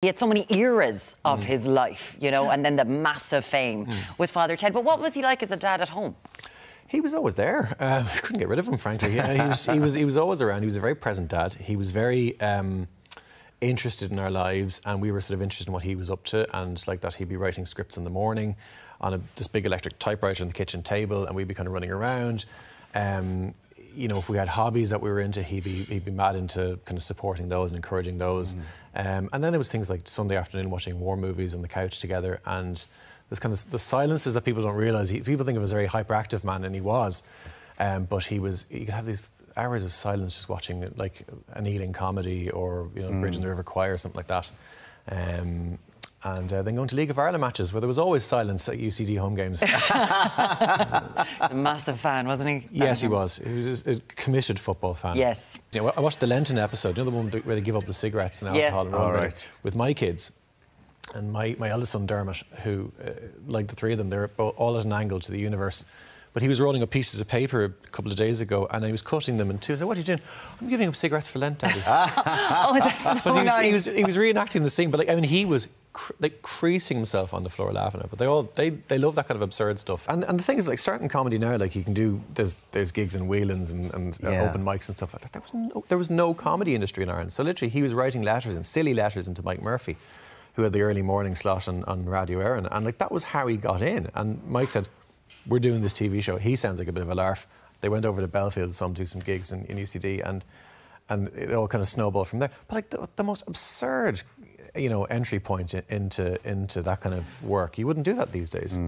He had so many eras of his life, you know, and then the massive fame with Father Ted. But what was he like as a dad at home? He was always there. Couldn't get rid of him, frankly. Yeah, he was always around. He was a very present dad. He was very interested in our lives, and we were sort of interested in what he was up to, and like that he'd be writing scripts in the morning on this big electric typewriter on the kitchen table, and we'd be kind of running around. You know, if we had hobbies that we were into, he'd be mad into kind of supporting those and encouraging those. And then it was things like Sunday afternoon watching war movies on the couch together, and this kind of the silences that people don't realise. People think of him as a very hyperactive man, and he was, but he could have these hours of silence just watching like an Ealing comedy or, you know, Bridge on the River Kwai or something like that. And then going to League of Ireland matches where there was always silence at UCD home games. A massive fan, wasn't he? Yes, he was. He was a committed football fan. Yes. You know, I watched the Lenten episode, you know, the one where they give up the cigarettes and alcohol and all right, with my kids. And my eldest son, Dermot, who, like the three of them, they're all at an angle to the universe. But he was rolling up pieces of paper a couple of days ago, and he was cutting them in two. I said, "What are you doing?" "I'm giving up cigarettes for Lent, Daddy." Oh, that's so nice. He was reenacting the scene, but like, I mean, he was creasing himself on the floor laughing at it. But they love that kind of absurd stuff. And the thing is, like, starting comedy now, like, you can do there's gigs in Whelan's and open mics and stuff like that. There was no comedy industry in Ireland. So literally, he was writing letters and silly letters into Mike Murphy, who had the early morning slot on Radio Aaron, and like that was how he got in. And Mike said, "We're doing this TV show. He sounds like a bit of a larf." They went over to Belfield, do some gigs in UCD, and it all kind of snowballed from there. But like the most absurd, you know, entry point into that kind of work. You wouldn't do that these days.